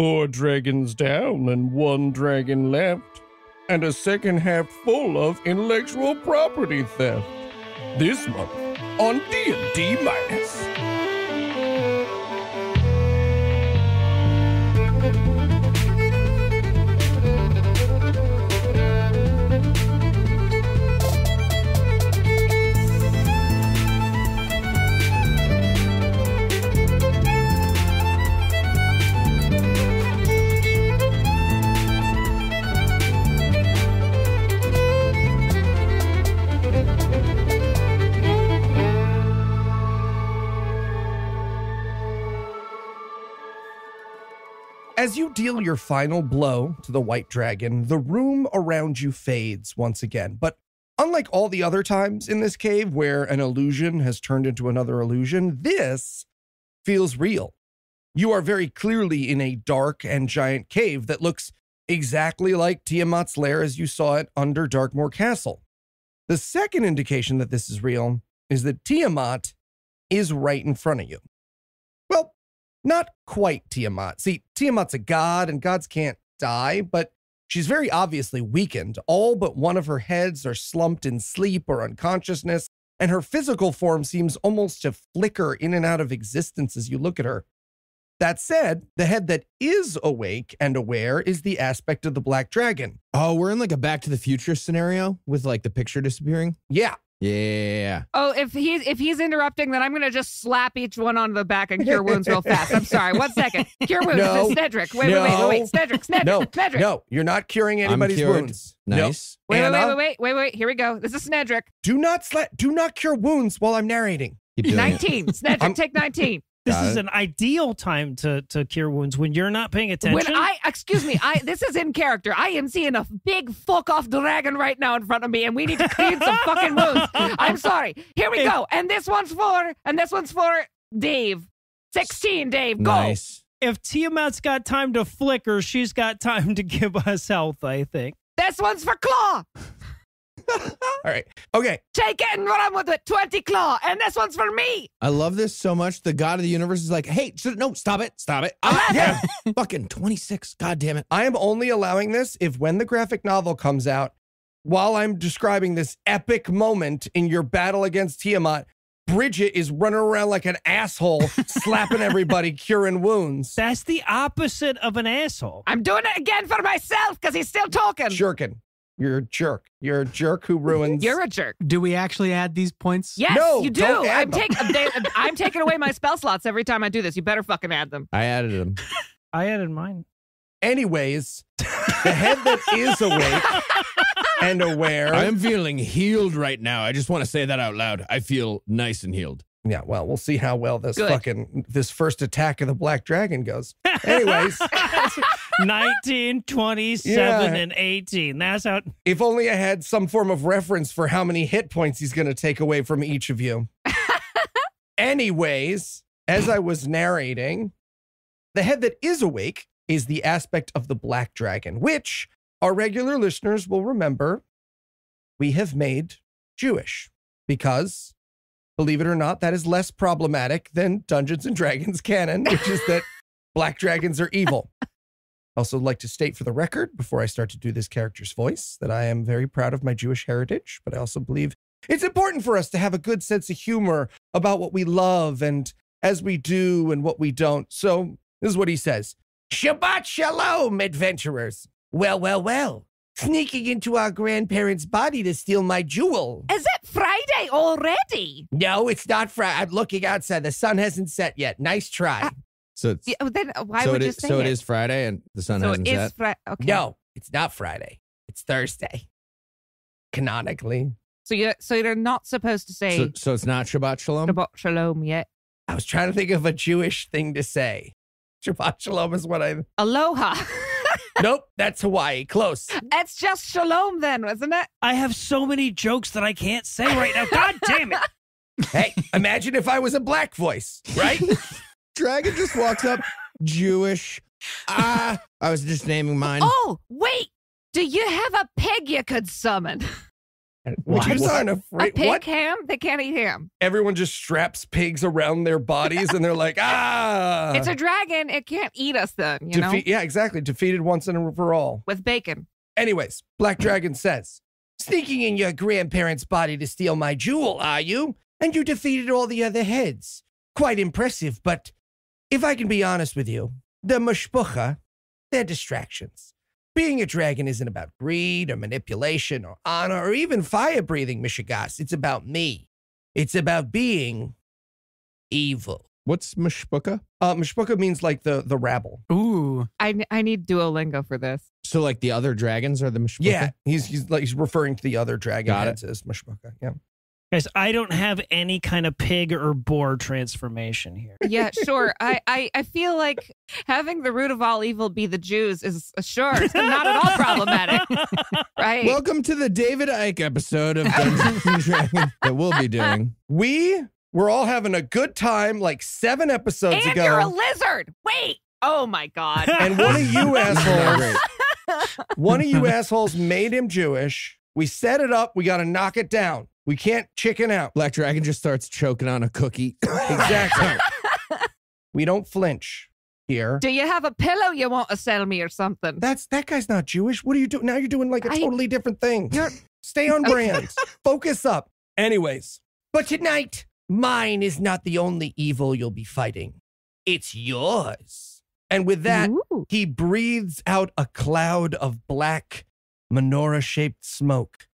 4 dragons down and 1 dragon left, and a second half full of intellectual property theft. This month on D&D Minus. As you deal your final blow to the white dragon, the room around you fades once again. But unlike all the other times in this cave where an illusion has turned into another illusion, this feels real. You are very clearly in a dark and giant cave that looks exactly like Tiamat's lair as you saw it under Darkmoor Castle. The second indication that this is real is that Tiamat is right in front of you. Well, not quite Tiamat. See, Tiamat's a god, and gods can't die, but she's very obviously weakened. All but one of her heads are slumped in sleep or unconsciousness, and her physical form seems almost to flicker in and out of existence as you look at her. That said, the head that is awake and aware is the aspect of the black dragon. Oh, we're in like a Back to the Future scenario with like the picture disappearing? Yeah. Yeah. Oh, if he's interrupting, then I'm going to just slap each one on the back and cure wounds real fast. I'm sorry. 1 second. Cure wounds. No. Snedrick. Wait. Snedrick. No. Snedrick. No, you're not curing anybody's wounds. Nice. No. Wait. Here we go. This is Snedrick. Do not cure wounds while I'm narrating. 19. Snedrick, take 19. This is an ideal time to cure wounds when you're not paying attention. This is in character. I am seeing a big fuck-off dragon right now in front of me, and we need to clean some fucking wounds. I'm sorry. Here we go. And this one's for Dave. 16, Dave. Go. Nice. If Tiamat's got time to flicker, she's got time to give us health, I think. This one's for Claw. All right. Okay. Take it and run with it. 20 Claw. And this one's for me. I love this so much. The God of the universe is like, hey, no, stop it. Stop it. Yeah. Fucking 26. God damn it. I am only allowing this if when the graphic novel comes out, while I'm describing this epic moment in your battle against Tiamat, Bridget is running around like an asshole, slapping everybody, curing wounds. That's the opposite of an asshole. I'm doing it again for myself because he's still talking. Jerkin. You're a jerk. You're a jerk who ruins. You're a jerk. Do we actually add these points? Yes, no, you do. Don't add I'm taking away my spell slots every time I do this. You better fucking add them. I added them. I added mine. Anyways, the head that is awake and aware. I'm feeling healed right now. I just want to say that out loud. I feel nice and healed. Yeah, well, we'll see how well this this first attack of the black dragon goes. Anyways. 19, 27, and 18. That's how. If only I had some form of reference for how many hit points he's going to take away from each of you. Anyways, as I was narrating, the head that is awake is the aspect of the black dragon, which our regular listeners will remember we have made Jewish because... Believe it or not, that is less problematic than Dungeons and Dragons canon, which is that black dragons are evil. I also like to state for the record, before I start to do this character's voice, that I am very proud of my Jewish heritage, but I also believe it's important for us to have a good sense of humor about what we love and as we do and what we don't. So this is what he says. Shabbat shalom, adventurers. Well. Sneaking into our grandparents' body to steal my jewel. Is it Friday already? No, it's not Friday. I'm looking outside. The sun hasn't set yet. Nice try. So it is Friday and the sun hasn't set? Okay. No, it's not Friday. It's Thursday. Canonically. So you're not supposed to say... So it's not Shabbat Shalom? Shabbat Shalom yet. I was trying to think of a Jewish thing to say. Shabbat Shalom is what I... Aloha. Nope, that's Hawaii. Close. It's just shalom then, wasn't it? I have so many jokes that I can't say right now. God damn it. Hey, imagine if I was a black voice, right? Dragon just walks up, Jewish. I was just naming mine. Oh, wait. Do you have a pig you could summon? Pigs aren't afraid. A pig ham? They can't eat ham. Everyone just straps pigs around their bodies and they're like, ah! It's a dragon. It can't eat us then, you know? Yeah, exactly. Defeated once and for all. With bacon. Anyways, Black Dragon says, sneaking in your grandparents' body to steal my jewel, are you? And you defeated all the other heads. Quite impressive, but if I can be honest with you, the mashpucha, they're distractions. Being a dragon isn't about greed or manipulation or honor or even fire-breathing, Mishigas. It's about me. It's about being evil. What's mashpuka? Mashpuka means like the rabble. Ooh. I need Duolingo for this. So like the other dragons are the mashpuka? Yeah, he's referring to the other dragon heads as mashpuka. Yeah. Guys, I don't have any kind of pig or boar transformation here. Yeah, sure. I feel like having the root of all evil be the Jews is it's not at all problematic. Right. Welcome to the David Icke episode of Dungeons and Dragons that we'll be doing. We're all having a good time like 7 episodes ago. And you're a lizard. Wait. Oh, my God. And one of you assholes, made him Jewish. We set it up. We got to knock it down. We can't chicken out. Black Dragon just starts choking on a cookie. Exactly. We don't flinch here. Do you have a pillow you want to sell me or something? That guy's not Jewish. What are you doing? Now you're doing like a totally different thing. Stay on brand. Focus up. Anyways. But tonight, mine is not the only evil you'll be fighting. It's yours. And with that, he breathes out a cloud of black menorah-shaped smoke.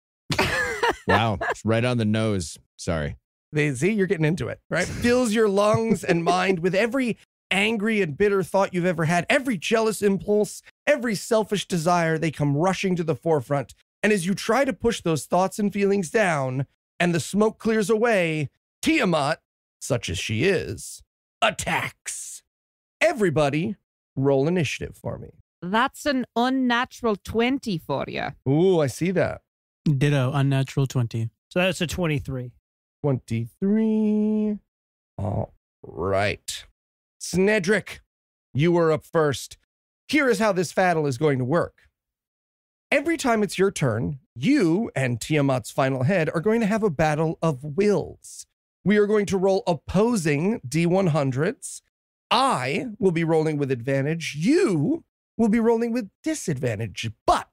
Wow, it's right on the nose. Sorry. See, you're getting into it, right? Fills your lungs and mind with every angry and bitter thought you've ever had, every jealous impulse, every selfish desire. They come rushing to the forefront. And as you try to push those thoughts and feelings down and the smoke clears away, Tiamat, such as she is, attacks. Everybody, roll initiative for me. That's an unnatural 20 for you. Ooh, I see that. Ditto, unnatural 20. So that's a 23. 23. All right. Snedrick, you were up first. Here is how this battle is going to work. Every time it's your turn, you and Tiamat's final head are going to have a battle of wills. We are going to roll opposing D100s. I will be rolling with advantage. You will be rolling with disadvantage. But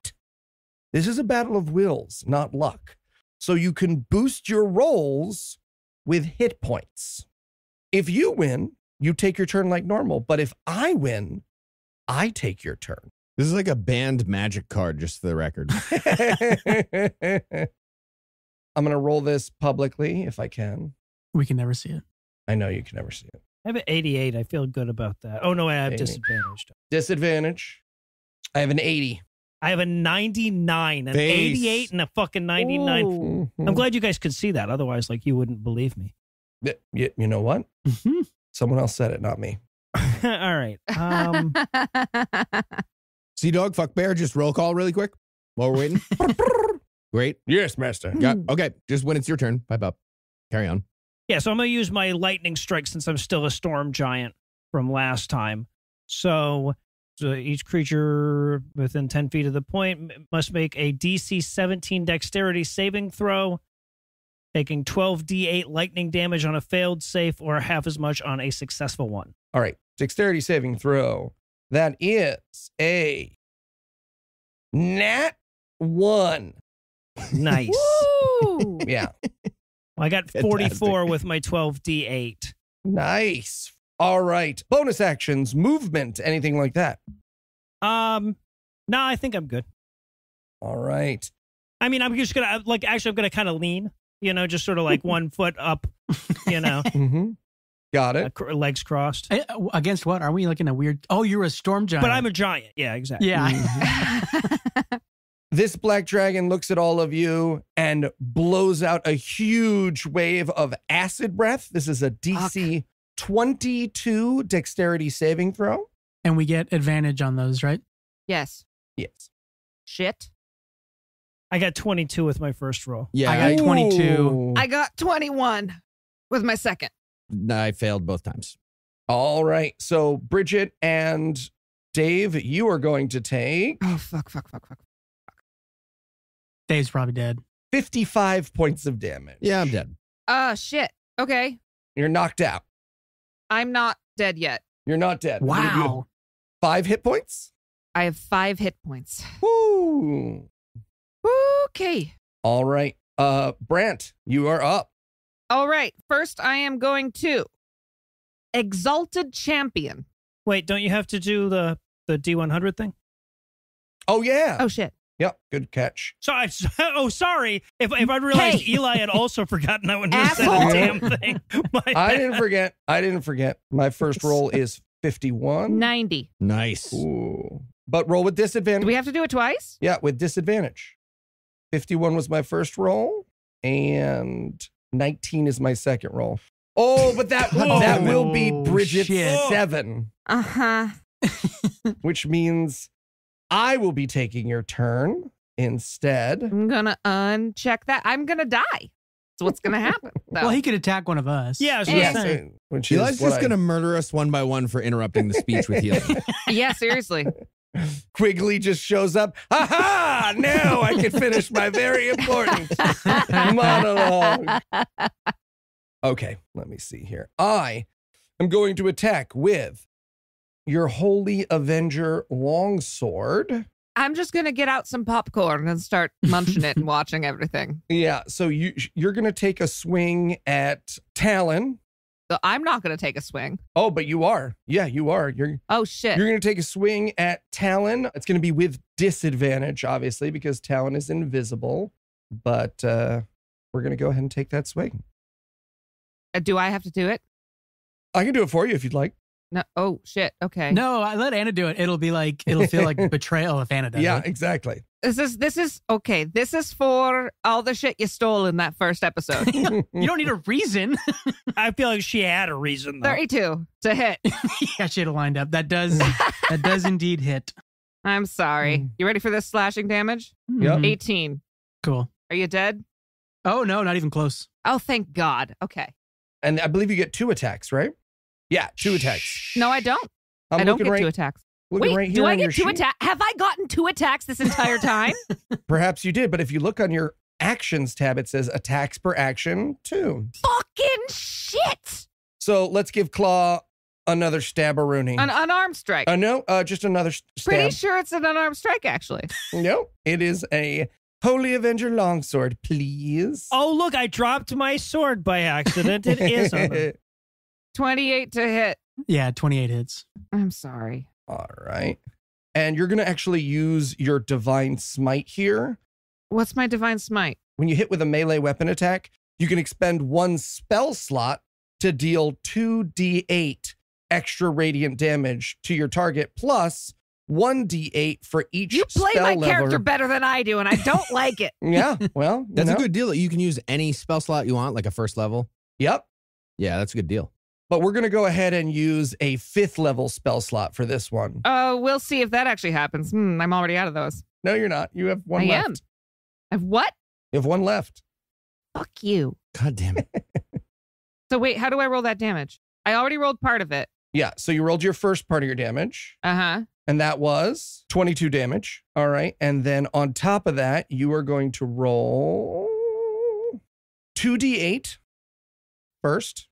this is a battle of wills, not luck. So you can boost your rolls with hit points. If you win, you take your turn like normal. But if I win, I take your turn. This is like a banned magic card, just for the record. I'm going to roll this publicly if I can. We can never see it. I know you can never see it. I have an 88. I feel good about that. Oh, no, I have disadvantage. Disadvantage. I have an 80. I have a 99, an 88, and a fucking 99. Ooh. I'm glad you guys could see that. Otherwise, like, you wouldn't believe me. You know what? Mm-hmm. Someone else said it, not me. All right. Sea Dog, Fuck Bear, just roll call really quick while we're waiting. Great. Yes, master. Yeah. Okay, just when it's your turn. Pipe up. Carry on. Yeah, so I'm going to use my lightning strike since I'm still a storm giant from last time. So each creature within 10 feet of the point must make a DC 17 dexterity saving throw, taking 12d8 lightning damage on a failed save or half as much on a successful one. All right. Dexterity saving throw. That is a nat 1. Nice. Woo! Yeah. Well, I got fantastic. 44 with my 12d8. Nice. All right. Bonus actions, movement, anything like that? No, I think I'm good. All right. I mean, I'm just going to, like, actually, I'm going to kind of lean, you know, just sort of like 1 foot up, you know. Mm-hmm. Got it. Legs crossed. Against what? Are we looking at weird? Oh, you're a storm giant. But I'm a giant. Yeah, exactly. Yeah. Mm-hmm. This black dragon looks at all of you and blows out a huge wave of acid breath. This is a DC 22 dexterity saving throw. And we get advantage on those, right? Yes. Yes. Shit. I got 22 with my first roll. Yeah. I got 22. I got 21 with my second. No, I failed both times. All right. So Bridget and Dave, you are going to take... Oh, fuck. Dave's probably dead. 55 points of damage. Yeah, I'm dead. Shit. Okay. You're knocked out. I'm not dead yet. You're not dead. Wow. 5 hit points? I have 5 hit points. Woo. Okay. All right. Brant, you are up. All right. First, I am going to Exalted Champion. Wait, don't you have to do the D100 thing? Oh, yeah. Oh, shit. Yep. Good catch. Sorry. Oh, sorry. If I'd realized Eli had also forgotten, I wouldn't have said the damn thing. I didn't forget. My first roll is 51. 90. Nice. Ooh. But roll with disadvantage. Do we have to do it twice? Yeah, with disadvantage. 51 was my first roll, and 19 is my second roll. Oh, but that will be Bridget's 7. Uh-huh. Which means I will be taking your turn instead. I'm going to uncheck that. I'm going to die. That's what's going to happen. So. Well, he could attack one of us. Yeah. Eli's just going to murder us one by one for interrupting the speech with you. Yeah, seriously. Quigley just shows up. Ha ha! Now I can finish my very important monologue. Okay, let me see here. I am going to attack with your Holy Avenger Longsword. I'm just going to get out some popcorn and start munching it and watching everything. Yeah, so you're going to take a swing at Talon. So I'm not going to take a swing. Oh, but you are. Yeah, you are. Oh, shit. You're going to take a swing at Talon. It's going to be with disadvantage, obviously, because Talon is invisible. But we're going to go ahead and take that swing. Do I have to do it? I can do it for you if you'd like. No. Oh, shit. Okay. No, I let Anna do it. It'll feel like betrayal if Anna does it. Yeah, exactly. This is for all the shit you stole in that first episode. You don't need a reason. I feel like she had a reason, though. 32 to hit. Yeah, she'd have lined up. That does indeed hit. I'm sorry. You ready for this slashing damage? Yep. 18. Cool. Are you dead? Oh, no, not even close. Oh, thank God. Okay. And I believe you get 2 attacks, right? Yeah, 2 attacks. No, I don't. I don't get 2 attacks. Wait, right, do I get 2 attacks? Have I gotten 2 attacks this entire time? Perhaps you did, but if you look on your actions tab, it says attacks per action 2. Fucking shit! So let's give Claw another stab-a-rooney. An unarmed strike. No, just another stab. Pretty sure it's an unarmed strike, actually. No, it is a Holy Avenger Longsword, please. Oh, look, I dropped my sword by accident. It is on them. 28 to hit. Yeah, 28 hits. I'm sorry. All right. And you're going to actually use your Divine Smite here. What's my Divine Smite? When you hit with a melee weapon attack, you can expend 1 spell slot to deal 2d8 extra radiant damage to your target, plus 1d8 for each spell level. You play my character better than I do, and I don't like it. Yeah, well, that's a good deal. You can use any spell slot you want, like a first level. Yep. Yeah, that's a good deal. But we're going to go ahead and use a 5th level spell slot for this one. We'll see if that actually happens. I'm already out of those. No, you're not. You have 1 left. I am. I have what? You have 1 left. Fuck you. God damn it. So wait, how do I roll that damage? I already rolled part of it. Yeah, so you rolled your first part of your damage. Uh-huh. And that was 22 damage. All right. And then on top of that, you are going to roll 2d8 first.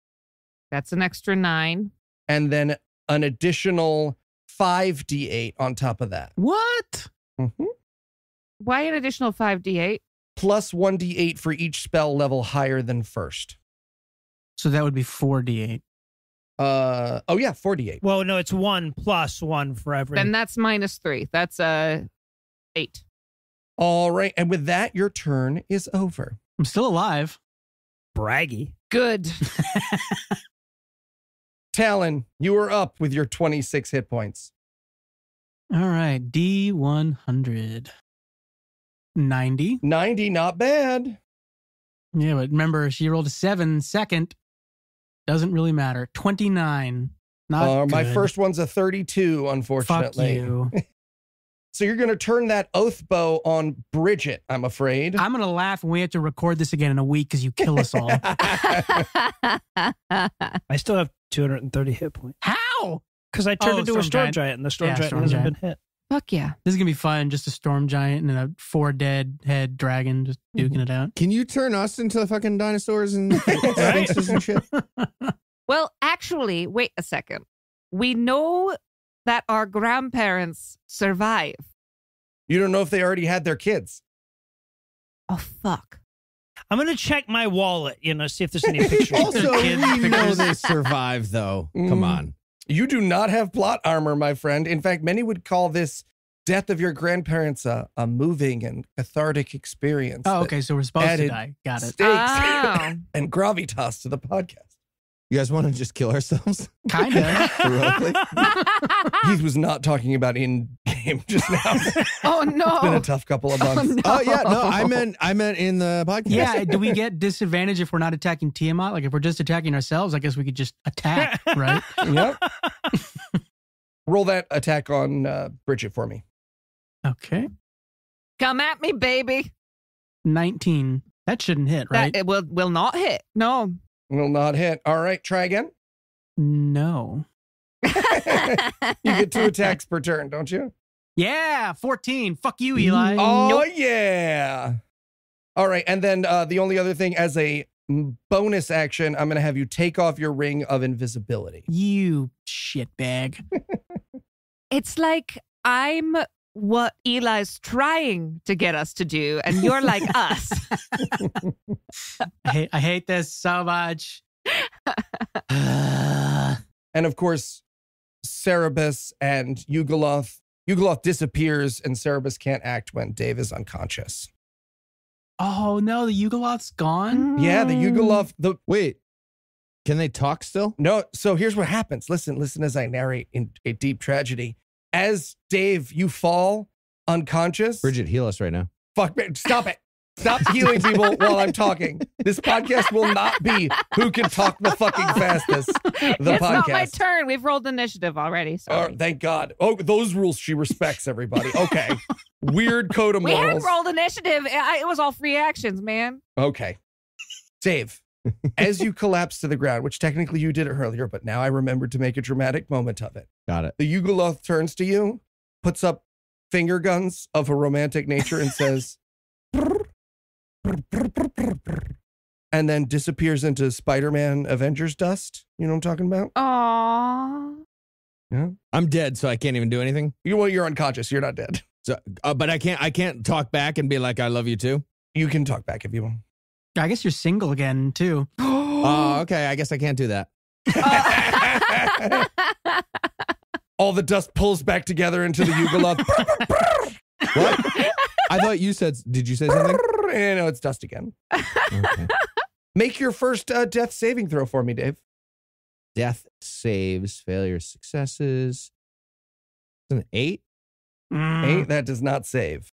That's an extra 9. And then an additional 5d8 on top of that. What? Mm-hmm. Why an additional 5d8? Plus 1d8 for each spell level higher than first. So that would be 4d8. Oh, yeah, 4d8. Well, no, it's 1 plus 1 for every. Then that's minus 3. That's 8. All right. And with that, your turn is over. I'm still alive. Braggy. Good. Talon, you are up with your 26 hit points. All right, D100. 90. 90, not bad. Yeah, but remember, she rolled a 7 second. Doesn't really matter. 29. Not good. My first one's a 32, unfortunately. Fuck you. So you're going to turn that oath bow on Bridget, I'm afraid. I'm going to laugh when we have to record this again in a week because you kill us all. I still have 230 hit points. How? Because I turned into a storm giant, and the storm giant hasn't been hit. Fuck yeah. This is going to be fun. Just a storm giant and a 4 dead head dragon just duking it out. Can you turn us into fucking dinosaurs and sphinxes and shit? Well, actually, wait a second. We know that our grandparents survive. You don't know if they already had their kids. Oh, fuck. I'm going to check my wallet, you know, see if there's any pictures. Also, we know they survive, though. Come on. You do not have plot armor, my friend. In fact, many would call this death of your grandparents a moving and cathartic experience. Oh, okay. So we're supposed to die. Got it. Oh. And gravitas to the podcast. You guys want to just kill ourselves? Kind of. Heath was not talking about in-game just now. Oh, no. It's been a tough couple of months. Oh, no. Yeah. No, I meant in the podcast. Yeah. Do we get disadvantage if we're not attacking Tiamat? Like, if we're just attacking ourselves, I guess we could just attack, right? Yep. Roll that attack on Bridget for me. Okay. Come at me, baby. 19. That shouldn't hit, right? That, it will not hit. No. Will not hit. All right, try again. No. You get 2 attacks per turn, don't you? Yeah, 14. Fuck you, Eli. Oh, nope. Yeah. All right, and then the only other thing, as a bonus action, I'm going to have you take off your ring of invisibility. You shitbag. It's like I'm what Eli's trying to get us to do, and you're like us. I hate this so much. And of course, Cerberus and Yugoloth. Yugoloth disappears, and Cerberus can't act when Dave is unconscious. Oh no, the Yugoloth's gone? Yeah, the Yugoloth. Wait, can they talk still? No, so here's what happens. Listen as I narrate in a deep tragedy. As Dave, you fall unconscious. Bridget, heal us right now. Fuck, man, stop it. Stop healing people while I'm talking. This podcast will not be who can talk the fucking fastest. It's not my turn. We've rolled initiative already. Sorry. Oh, thank God. Oh, those rules she respects, everybody. Okay. Weird code of morals. We haven't rolled initiative. It was all free actions, man. Okay. Dave, as you collapse to the ground, which technically you did it earlier, but now I remembered to make a dramatic moment of it. Got it. The Yugoloth turns to you, puts up finger guns of a romantic nature and says, and then disappears into Spider-Man Avengers dust. You know what I'm talking about? Aww. Yeah. I'm dead, so I can't even do anything. You're unconscious. You're not dead. So, but I can't talk back and be like, I love you too. You can talk back if you want. I guess you're single again too. Oh, okay. I guess I can't do that. All the dust pulls back together into the Yugoloth. What? I thought you said, did you say something? No, it's dust again. Okay. Make your first death saving throw for me, Dave. Death saves, failure, successes. It's an 8. 8, that does not save.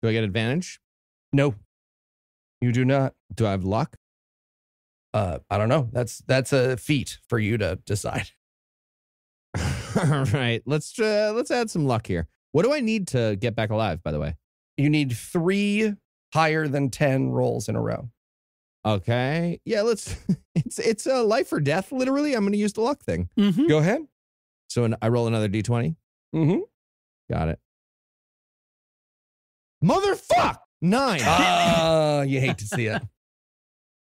Do I get advantage? No. You do not. Do I have luck? I don't know. That's a feat for you to decide. All right, let's add some luck here. What do I need to get back alive? By the way, you need 3 higher than 10 rolls in a row. Okay, yeah, let's. It's a life or death. Literally, I'm going to use the luck thing. Go ahead. So I roll another d20. Got it. Motherfuck! 9. You hate to see it.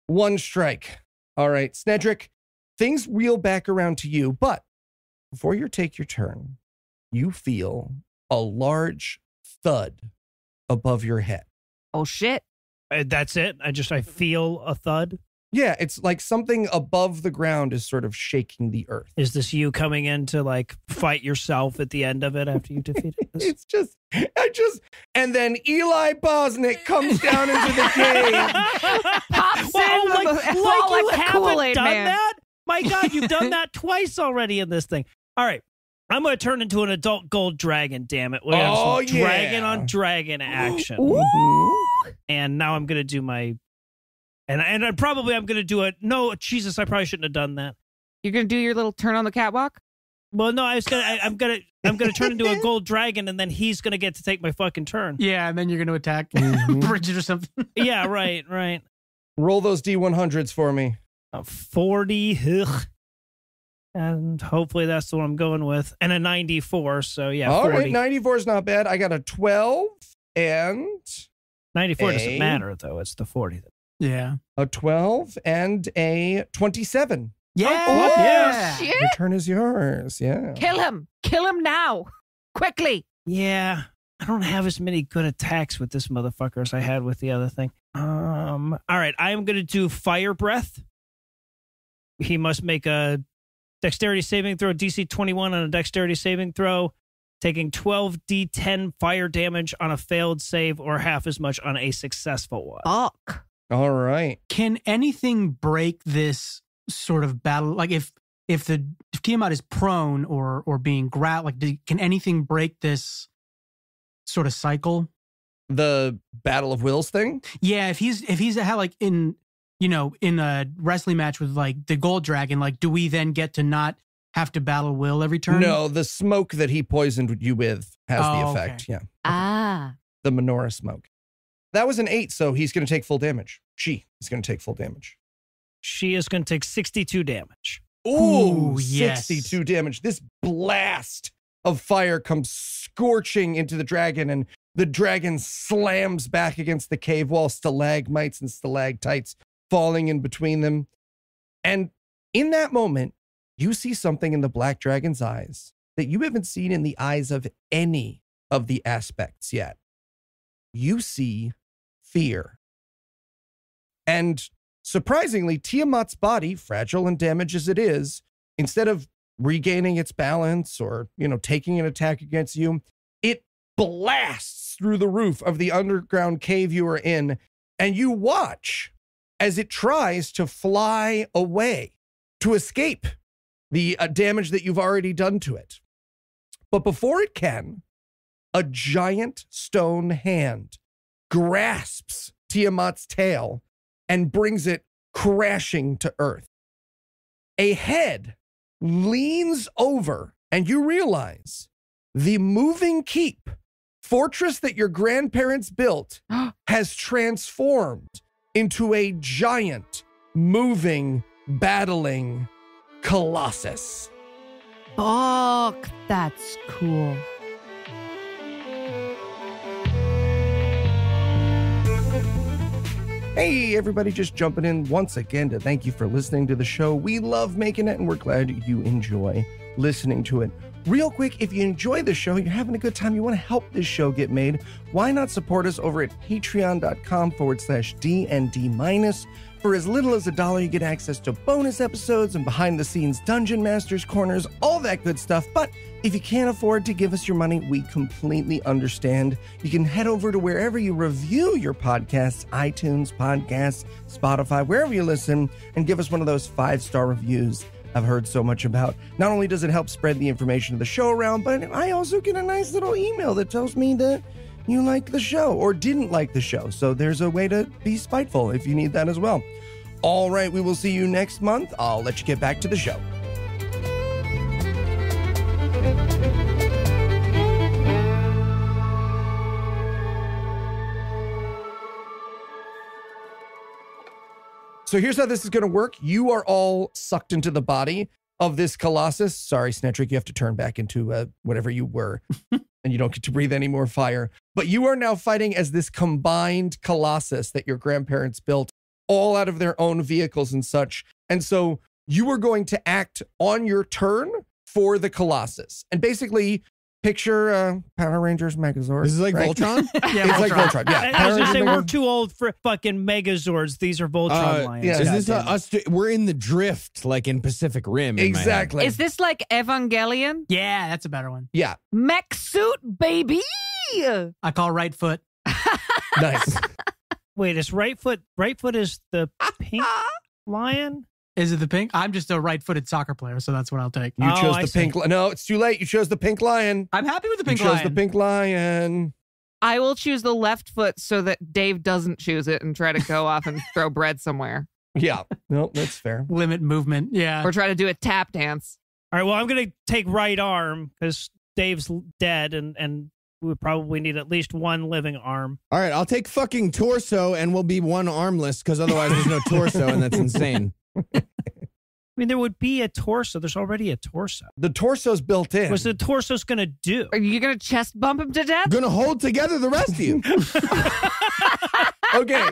1 strike. All right, Snedrick, things wheel back around to you, but before you take your turn, you feel a large thud above your head. Oh, shit. That's it? I feel a thud? Yeah, it's like something above the ground is sort of shaking the earth. Is this you coming in to, like, fight yourself at the end of it after you defeat it? It's just, and then Eli Bosnick comes down into the cave. Pops in like you haven't done that? My God, you've done that twice already in this thing. All right. I'm going to turn into an adult gold dragon, damn it. We're going to have some dragon on dragon action. And now I'm going to do my... I'm going to do it. No, Jesus, I probably shouldn't have done that. You're going to do your little turn on the catwalk? Well, no, I'm going to turn into a gold dragon, and then he's going to get to take my fucking turn. Yeah, and then you're going to attack Bridget or something. Yeah, right, right. Roll those D100s for me. 40. Ugh. And hopefully that's the one I'm going with. And a 94, so yeah, all 40. Right, 94 is not bad. I got a 12 and... 94 doesn't matter, though. It's the 40. Yeah. A 12 and a 27. Yeah! Oh, yeah. Shit. Your turn is yours, yeah. Kill him! Kill him now! Quickly! Yeah. I don't have as many good attacks with this motherfucker as I had with the other thing. All right, I am going to do Fire Breath. He must make a... Dexterity saving throw, DC 21 on a dexterity saving throw, taking 12d10 fire damage on a failed save or half as much on a successful one. Fuck. All right. Can anything break this sort of battle? Like if Tiamat is prone or being grappled, like can anything break this sort of cycle? The battle of wills thing? Yeah, if he's like in... you know, in a wrestling match with like the gold dragon, like, do we then get to not have to battle will every turn? No, the smoke that he poisoned you with has the effect. Okay. Yeah. Ah. The menorah smoke. That was an 8, so he's going to take full damage. She is going to take full damage. She is going to take 62 damage. Ooh, yes. 62 damage. This blast of fire comes scorching into the dragon, and the dragon slams back against the cave wall, stalagmites and stalactites falling in between them. And in that moment, you see something in the black dragon's eyes that you haven't seen in the eyes of any of the aspects yet. You see fear. And surprisingly, Tiamat's body, fragile and damaged as it is, instead of regaining its balance or, you know, taking an attack against you, it blasts through the roof of the underground cave you are in, and you watch as it tries to fly away to escape the damage that you've already done to it. But before it can, a giant stone hand grasps Tiamat's tail and brings it crashing to earth. A head leans over, and you realize the moving keep, fortress that your grandparents built, has transformed into a giant, moving, battling colossus. Fuck, that's cool. Hey, everybody, just jumping in once again to thank you for listening to the show. We love making it, and we're glad you enjoy listening to it. Real quick, if you enjoy the show, you're having a good time, you want to help this show get made, why not support us over at patreon.com/D&D-. For as little as $1, you get access to bonus episodes and behind-the-scenes Dungeon Masters corners, all that good stuff. But if you can't afford to give us your money, we completely understand. You can head over to wherever you review your podcasts, iTunes, Podcasts, Spotify, wherever you listen, and give us one of those 5-star reviews I've heard so much about. Not only does it help spread the information of the show around, but I also get a nice little email that tells me that you like the show or didn't like the show. So there's a way to be spiteful if you need that as well. All right, we will see you next month. I'll let you get back to the show. So here's how this is going to work. You are all sucked into the body of this colossus. Sorry, Snedrick, you have to turn back into whatever you were, and you don't get to breathe any more fire. But you are now fighting as this combined colossus that your grandparents built, all out of their own vehicles and such. And so you are going to act on your turn for the colossus. And basically... picture Power Rangers Megazord. This is like, right? Voltron? Yeah, it's Voltron. Like Voltron, yeah. I was going to say, we're too old for fucking Megazords. These are Voltron lions. Yeah. Is this us? We're in the drift, like in Pacific Rim. Exactly. Is this like Evangelion? Yeah, that's a better one. Yeah. Mech suit, baby! I call right foot. Nice. Wait, is right foot... right foot is the pink lion? Is it the pink? I'm just a right-footed soccer player, so that's what I'll take. You chose the pink lion. No, it's too late. You chose the pink lion. I'm happy with the pink lion. You chose the pink lion. I will choose the left foot so that Dave doesn't choose it and try to go off and throw bread somewhere. Yeah. No, that's fair. Limit movement. Yeah. Or try to do a tap dance. All right, well, I'm going to take right arm because Dave's dead and we probably need at least one living arm. All right, I'll take fucking torso and we'll be one armless because otherwise there's no torso and that's insane. I mean, there would be a torso. There's already a torso. The torso's built in. What's the torso's going to do? Are you going to chest bump him to death? Going to hold together the rest of you. Okay.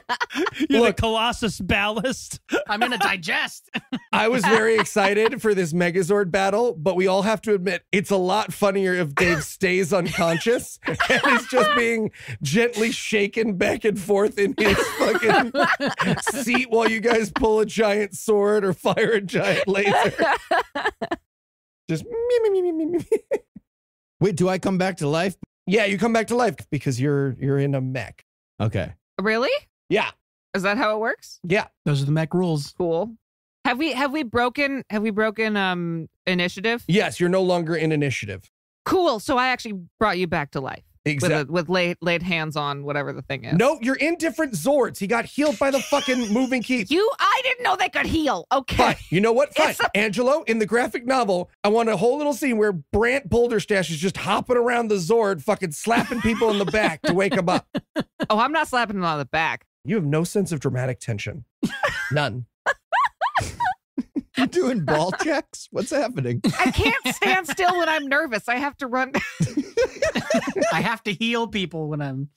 You're Look, the Colossus ballast. I'm going to digest. I was very excited for this Megazord battle, but we all have to admit it's a lot funnier if Dave stays unconscious and is just being gently shaken back and forth in his fucking seat while you guys pull a giant sword or fire a giant laser. Just me. Wait, do I come back to life? Yeah, you come back to life because you're in a mech. Okay. Really? Yeah. Is that how it works? Yeah. Those are the mech rules. Cool. Have we broken initiative? Yes, you're no longer in initiative. Cool. So I actually brought you back to life. Exactly. With laid hands on whatever the thing is. No, you're in different Zords. He got healed by the fucking moving keep. I didn't know they could heal. Okay. Fine. You know what? Fine. Angelo, in the graphic novel, I want a whole little scene where Brant Boulderstash is just hopping around the Zord, fucking slapping people in the back to wake him up. Oh, I'm not slapping him on the back. You have no sense of dramatic tension. None. You're doing ball checks? What's happening? I can't stand still when I'm nervous. I have to run. I have to heal people when I'm...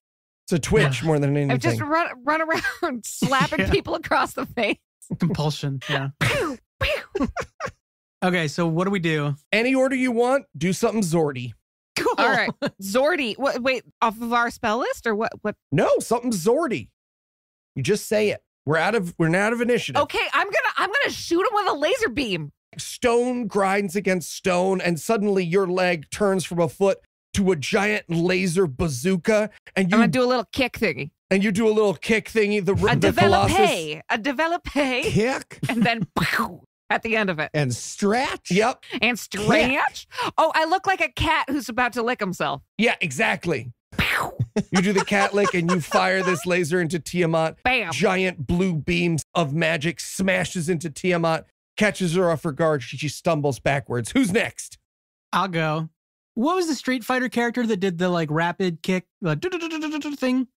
It's a twitch more than anything. I've just run around slapping people across the face. Compulsion, yeah. Pew, pew. Okay, so what do we do? Any order you want, do something Zordy. Cool. All right, Zordy. What, wait, off of our spell list or what? No, something Zordy. You just say it. We're out of initiative. Okay, I'm gonna shoot him with a laser beam. Stone grinds against stone, and suddenly your leg turns from a foot to a giant laser bazooka. And I'm gonna do a little kick thingy. And you do a little kick thingy. A developé kick, and then pow, at the end of it. And stretch. Yep. And stretch. Kick. Oh, I look like a cat who's about to lick himself. Yeah, exactly. You do the cat lick and you fire this laser into Tiamat. Bam. Giant blue beams of magic smashes into Tiamat, catches her off her guard. She stumbles backwards. Who's next? I'll go. What was the Street Fighter character that did the like rapid kick thing?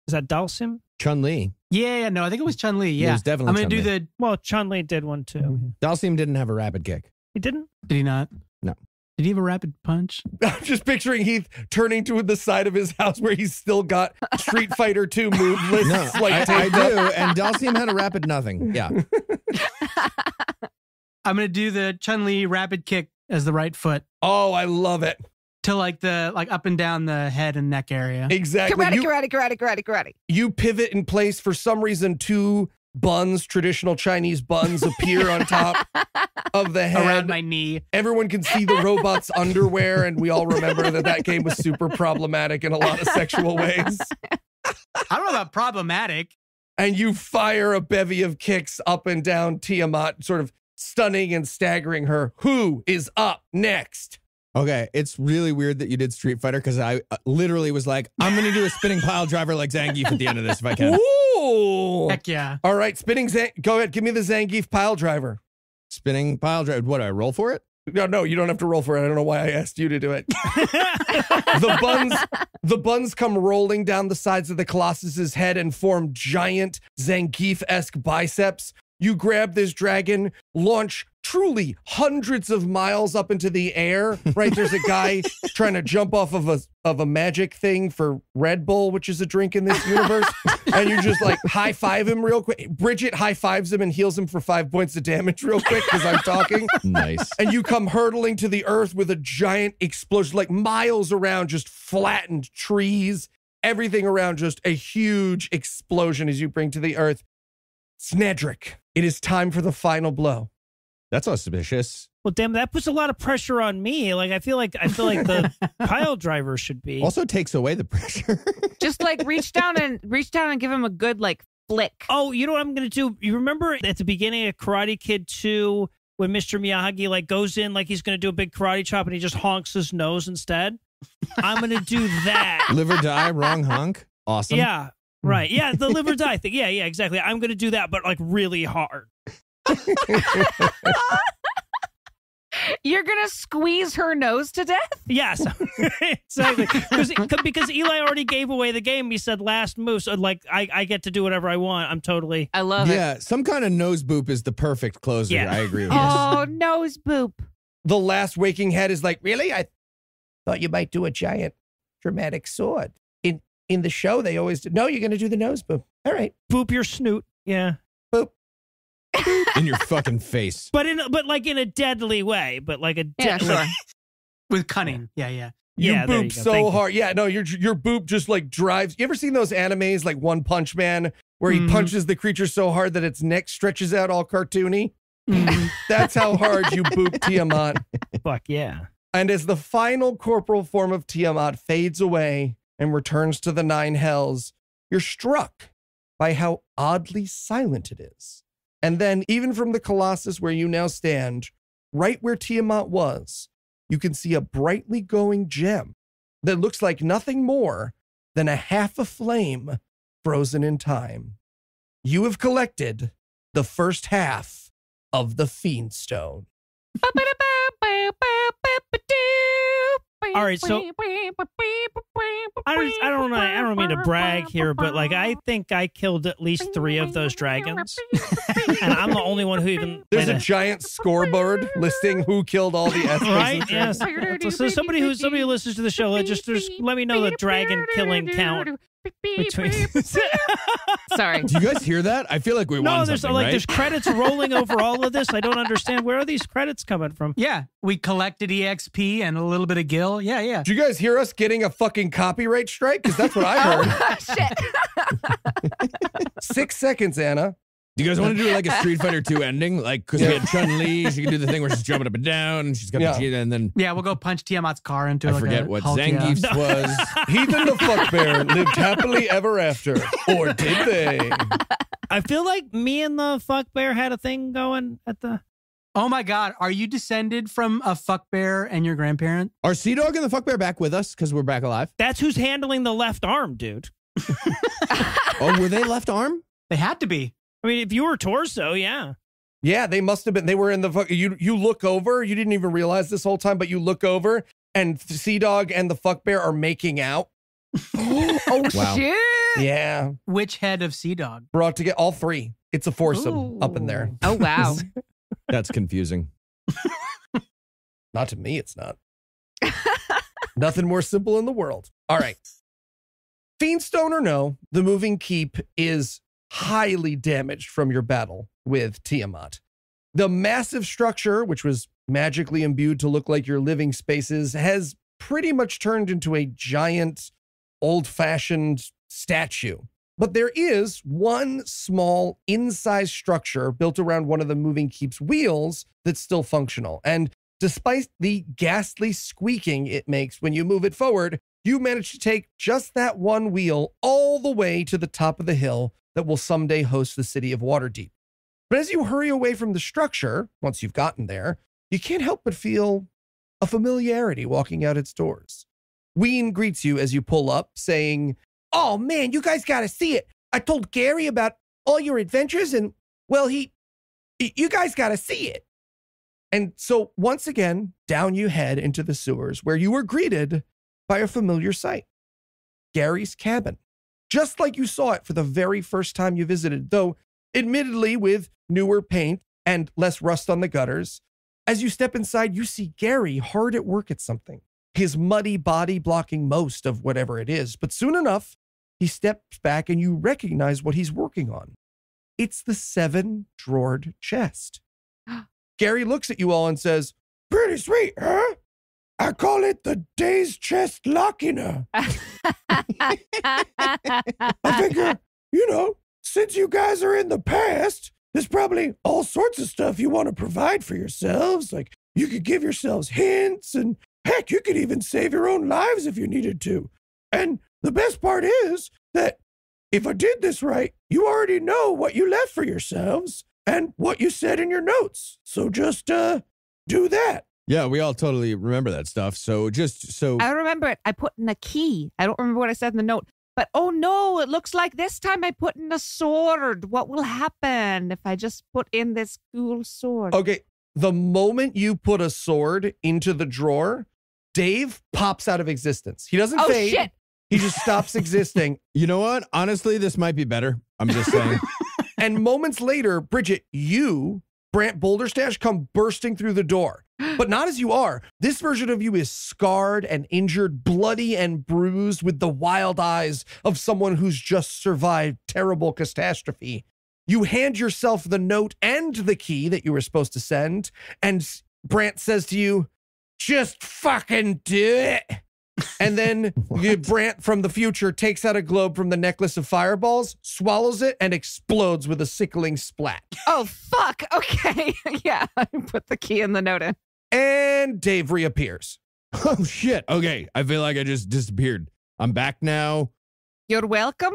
Is that Dalsim? Chun-Li. Yeah, no, I think it was Chun-Li. Yeah, it was definitely Chun-Li. Well, Chun-Li did one too. Mm-hmm. Dalsim didn't have a rapid kick. He didn't? Did he not? No. Did he have a rapid punch? I'm just picturing Heath turning to the side of his house where he's still got Street Fighter 2 move lists. No, I do, and Dalsim had a rapid nothing. Yeah. I'm going to do the Chun-Li rapid kick as the right foot. Oh, I love it. To like up and down the head and neck area. Exactly. Karate. You pivot in place. For some reason, two buns, traditional Chinese buns, appear on top of the head. Around my knee. Everyone can see the robot's underwear, and we all remember that game was super problematic in a lot of sexual ways. I don't know about problematic. And you fire a bevy of kicks up and down Tiamat, sort of stunning and staggering her. Who is up next? Okay, it's really weird that you did Street Fighter because I literally was like, I'm going to do a spinning pile driver like Zangief at the end of this if I can. Ooh! Heck yeah. All right, go ahead, give me the Zangief pile driver. Spinning pile driver. What, do I roll for it? No, you don't have to roll for it. I don't know why I asked you to do it. The buns come rolling down the sides of the Colossus's head and form giant Zangief-esque biceps. You grab this dragon, launch truly hundreds of miles up into the air, right? There's a guy trying to jump off of a magic thing for Red Bull, which is a drink in this universe. And you just like high five him real quick. Bridget high fives him and heals him for 5 points of damage real quick because I'm talking. Nice. And you come hurtling to the earth with a giant explosion, like miles around, just flattened trees, everything around, just a huge explosion as you bring to the earth. Snedrick, it is time for the final blow. That's auspicious. Well, damn, that puts a lot of pressure on me. Like, I feel like the pile driver should be. Also takes away the pressure. Just like reach down and give him a good like flick. Oh, you know what I'm gonna do? You remember at the beginning of Karate Kid 2 when Mr. Miyagi like goes in like he's gonna do a big karate chop and he just honks his nose instead? I'm gonna do that. Live or die, wrong honk. Awesome. Yeah. Right. Yeah, the live or die thing. Yeah, exactly. I'm going to do that, but like really hard. You're going to squeeze her nose to death? Yes. Exactly. Because Eli already gave away the game. He said last move. So, like, I get to do whatever I want. I'm totally... I love it. Yeah, some kind of nose boop is the perfect closer. Yeah. I agree with you. Oh, nose boop. The last waking head is like, really? I thought you might do a giant dramatic sword. In the show, they always do. No, you're going to do the nose boop. All right. Boop your snoot. Yeah. Boop. In your fucking face. But like in a deadly way. But like a deadly way. With cunning. Yeah, yeah. You boop you so hard. Yeah, no, your boop just like drives. You ever seen those animes like One Punch Man where he punches the creature so hard that its neck stretches out all cartoony? That's how hard you boop Tiamat. Fuck yeah. And as the final corporal form of Tiamat fades away and returns to the nine hells, you're struck by how oddly silent it is. And then even from the Colossus where you now stand, right where Tiamat was, you can see a brightly glowing gem that looks like nothing more than a half a flame frozen in time. You have collected the first half of the Fiendstone. All right, so I don't mean to brag here, but like I think I killed at least 3 of those dragons, and I'm the only one who even. There's a giant scoreboard listing who killed all the S. Right? Yes. So somebody who listens to the show, just let me know the dragon killing count. Sorry. Do you guys hear that? I feel like we won something, right? There's credits rolling over all of this. I don't understand. Where are these credits coming from? Yeah, we collected EXP and a little bit of Gil. Yeah, yeah. Do you guys hear us getting a fucking copyright strike? Because that's what I heard. Oh, shit. 6 seconds, Anna. Do you guys want to do like a Street Fighter 2 ending? Like, because we had Chun-Li, she can do the thing where she's jumping up and down, and she's got the cheetah, and then... Yeah, we'll go punch Tiamat's car into I forget what Zangief's was. Heathen the Fuckbear lived happily ever after. Or did they? I feel like me and the Fuckbear had a thing going at the... Oh my God, are you descended from a Fuckbear and your grandparent? Are Sea Dog and the Fuckbear back with us because we're back alive? That's who's handling the left arm, dude. Oh, were they left arm? They had to be. I mean, if you were torso, yeah. Yeah, they must have been. They were in the... You look over. You didn't even realize this whole time, but you look over and Sea Dog and the Fuckbear are making out. Oh, wow. Shit. Yeah. Which head of Sea Dog? Brought to get all 3. It's a foursome up in there. Oh, wow. That's confusing. Not to me, it's not. Nothing more simple in the world. All right. Fiendstone or no, the moving keep is... highly damaged from your battle with Tiamat. The massive structure, which was magically imbued to look like your living spaces, has pretty much turned into a giant, old-fashioned statue. But there is one small, incised structure built around one of the moving keep's wheels that's still functional. And despite the ghastly squeaking it makes when you move it forward, you manage to take just that one wheel all the way to the top of the hill that will someday host the city of Waterdeep. But as you hurry away from the structure, once you've gotten there, you can't help but feel a familiarity walking out its doors. Ween greets you as you pull up, saying, "Oh man, you guys gotta see it. I told Gary about all your adventures and, well, you guys gotta see it." And so once again, down you head into the sewers where you were greeted by a familiar sight, Gary's cabin. Just like you saw it for the very first time you visited, though admittedly with newer paint and less rust on the gutters. As you step inside, you see Gary hard at work at something, his muddy body blocking most of whatever it is. But soon enough, he steps back and you recognize what he's working on. It's the 7-drawered chest. Gary looks at you all and says, "Pretty sweet, huh? I call it the Day's Chest Lockiner." "I figure, since you guys are in the past, there's probably all sorts of stuff you want to provide for yourselves. Like, you could give yourselves hints, and heck, you could even save your own lives if you needed to. And the best part is that if I did this right, you already know what you left for yourselves and what you said in your notes. So just, do that." Yeah, we all totally remember that stuff. I don't remember it. I put in a key. I don't remember what I said in the note. But oh no, it looks like this time I put in a sword. What will happen if I just put in this cool sword? Okay, The moment you put a sword into the drawer, Dave pops out of existence. He doesn't fade. Shit. He just stops existing. You know what? Honestly, this might be better. I'm just saying. And moments later, Bridget, you, Brant Boulderstash, come bursting through the door. But not as you are. This version of you is scarred and injured, bloody and bruised, with the wild eyes of someone who's just survived terrible catastrophe. You hand yourself the note and the key that you were supposed to send, and Brant says to you, "Just fucking do it." And then Brant from the future takes out a globe from the necklace of fireballs, swallows it, and explodes with a sickling splat. Oh, fuck. Okay. Yeah. I put the key and the note in. And Dave reappears. Oh, shit. Okay. I feel like I just disappeared. I'm back now. You're welcome.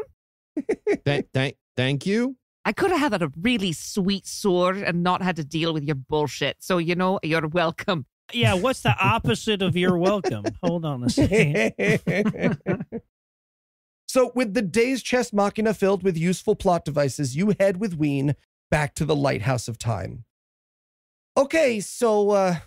Thank you. I could have had a really sweet sword and not had to deal with your bullshit. So, you know, you're welcome. Yeah, what's the opposite of you're welcome? Hold on a second. So with the day's chess machina filled with useful plot devices, you head with Ween back to the Lighthouse of Time. Okay, so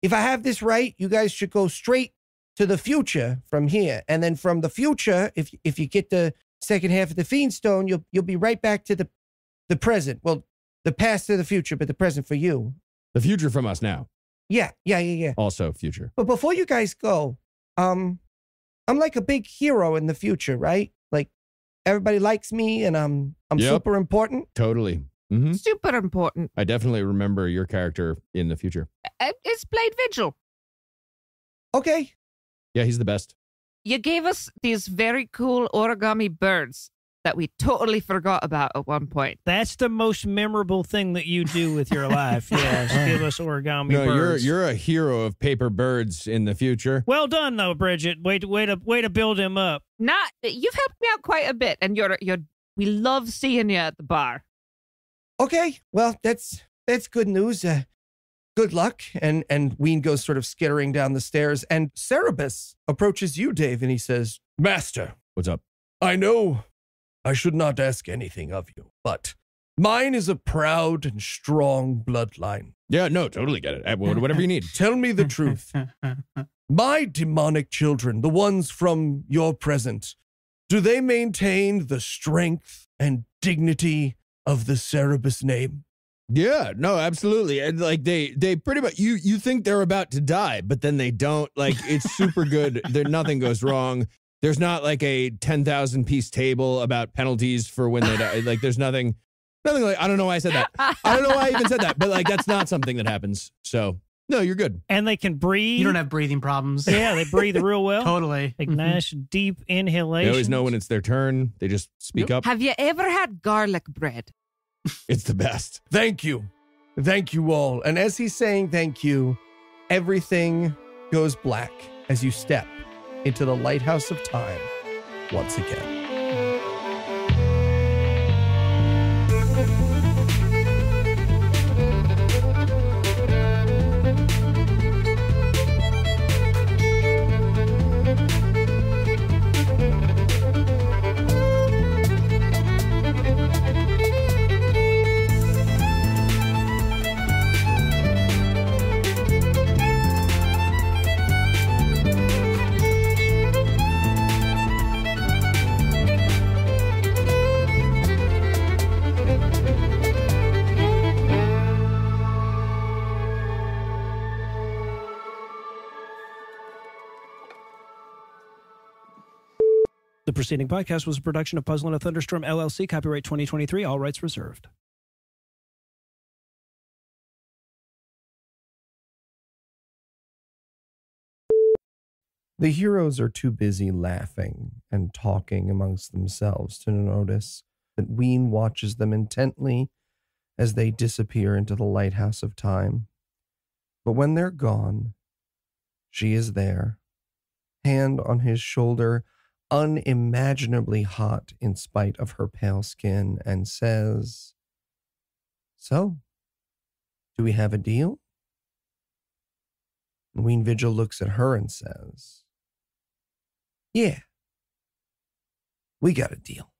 if I have this right, you guys should go straight to the future from here. And then from the future, if you get the second half of the Fiendstone, you'll be right back to the present. Well, the past to the future, but the present for you. The future from us now. Yeah. Also future. But before you guys go, I'm like a big hero in the future, right? Like everybody likes me and I'm super important. Totally. Mm-hmm. Super important. I definitely remember your character in the future. It's Blade Vigil. Okay. Yeah, he's the best. You gave us these very cool origami birds that we totally forgot about at one point. That's the most memorable thing that you do with your life. Yes, give us origami birds. You're a hero of paper birds in the future. Well done, though, Bridget. Way to build him up. You've helped me out quite a bit, and we love seeing you at the bar. Okay, well, that's good news. Good luck. And Ween goes sort of skittering down the stairs, and Cerberus approaches you, Dave, and he says, "Master, what's up? I know I should not ask anything of you, but mine is a proud and strong bloodline." Yeah, no, totally get it. Whatever you need. Tell me the truth. My demonic children, the ones from your present, do they maintain the strength and dignity of the Cerberus name? Yeah, no, absolutely. And like they pretty much you think they're about to die, but then they don't. Like it's super good. Nothing goes wrong. There's not like a 10,000 piece table about penalties for when they die. Like there's nothing like, I don't know why I said that. I don't know why I even said that, but like, that's not something that happens. So no, you're good. And they can breathe. You don't have breathing problems. Yeah. They breathe real well. Totally. Like nice deep inhalation. They always know when it's their turn. They just speak up. Have you ever had garlic bread? It's the best. Thank you. Thank you all. And as he's saying, thank you, everything goes black as you step into the Lighthouse of Time once again. The preceding podcast was a production of Puzzle and a Thunderstorm, LLC, copyright 2023, all rights reserved. The heroes are too busy laughing and talking amongst themselves to notice that Ween watches them intently as they disappear into the Lighthouse of Time. But when they're gone, she is there, hand on his shoulder, unimaginably hot in spite of her pale skin, and says, "So, do we have a deal?" And Ween Vigil looks at her and says, "Yeah, we got a deal."